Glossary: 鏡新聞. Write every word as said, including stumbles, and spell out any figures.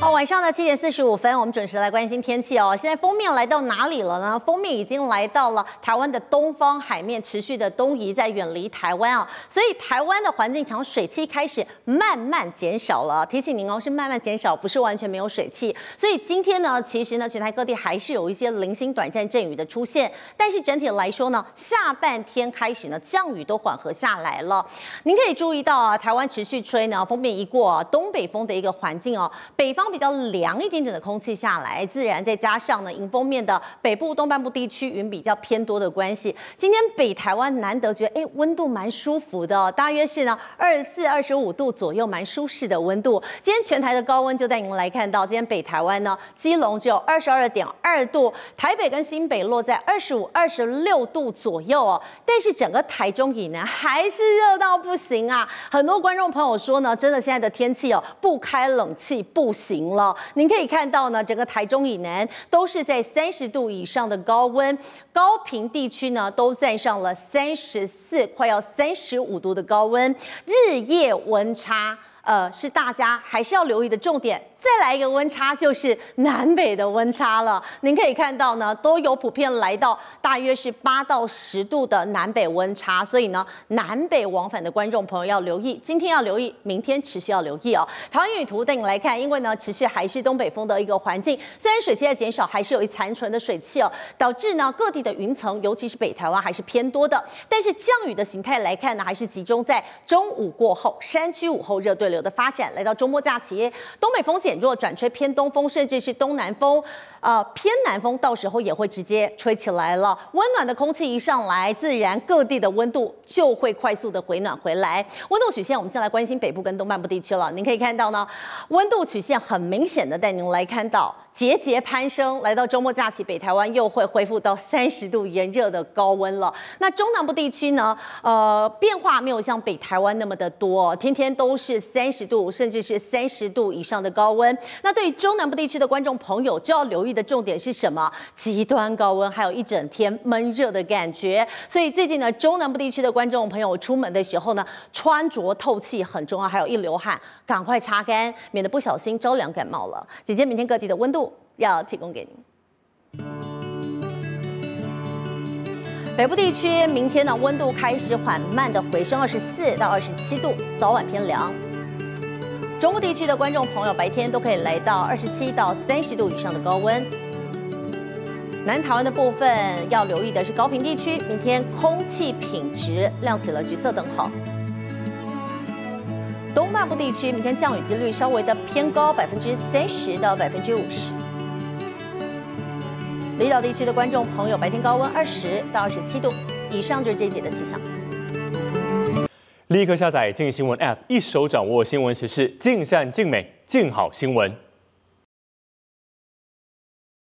好，晚上的七点四十五分，我们准时来关心天气哦。现在锋面来到哪里了呢？锋面已经来到了台湾的东方海面，持续的东移，在远离台湾啊、哦。所以台湾的环境强水汽开始慢慢减少了。提醒您哦，是慢慢减少，不是完全没有水汽。所以今天呢，其实呢，全台各地还是有一些零星短暂阵雨的出现，但是整体来说呢，下半天开始呢，降雨都缓和下来了。您可以注意到啊，台湾持续吹呢，锋面一过、啊，东北风的一个环境哦，北方比较凉一点点的空气下来，自然再加上呢，迎风面的北部东半部地区云比较偏多的关系，今天北台湾难得觉得哎，温度蛮舒服的、哦，大约是呢二十四、二十五度左右，蛮舒适的温度。今天全台的高温就带您来看到，今天北台湾呢，基隆只有二十二点二度，台北跟新北落在二十五、二十六度左右哦。但是整个台中以南还是热到不行啊！很多观众朋友说呢，真的现在的天气哦，不开冷气不行了。您可以看到呢，整个台中以南都是在三十度以上的高温，高屏地区呢都站上了三十四，快要三十五度的高温，日夜温差。呃，是大家还是要留意的重点。再来一个温差，就是南北的温差了。您可以看到呢，都有普遍来到大约是八到十度的南北温差，所以呢，南北往返的观众朋友要留意，今天要留意，明天持续要留意哦。台湾云雨图带你来看，因为呢，持续还是东北风的一个环境，虽然水汽在减少，还是有一残存的水汽哦，导致呢各地的云层，尤其是北台湾还是偏多的。但是降雨的形态来看呢，还是集中在中午过后，山区午后热对流的发展，来到周末假期，东北风减弱，转吹偏东风，甚至是东南风，呃，偏南风到时候也会直接吹起来了。温暖的空气一上来，自然各地的温度就会快速的回暖回来。温度曲线，我们先来关心北部跟东半部地区了。您可以看到呢，温度曲线很明显的带您来看到节节攀升，来到周末假期，北台湾又会恢复到三十度炎热的高温了。那中南部地区呢，呃，变化没有像北台湾那么的多，天天都是三十度，甚至是三十度以上的高温。那对于中南部地区的观众朋友，就要留意的重点是什么？极端高温，还有一整天闷热的感觉。所以最近呢，中南部地区的观众朋友出门的时候呢，穿着透气很重要，还有一流汗，赶快擦干，免得不小心着凉感冒了。姐姐，明天各地的温度要提供给您。北部地区明天呢，温度开始缓慢的回升，二十四到二十七度，早晚偏凉。中部地区的观众朋友，白天都可以来到二十七到三十度以上的高温。南台湾的部分要留意的是高屏地区，明天空气品质亮起了橘色灯号。东半部地区明天降雨几率稍微的偏高，百分之三十到百分之五十。离岛地区的观众朋友，白天高温二十到二十七度，以上就是这一节的气象。立刻下载《镜新闻》App， 一手掌握新闻时事，尽善尽美，尽好新闻。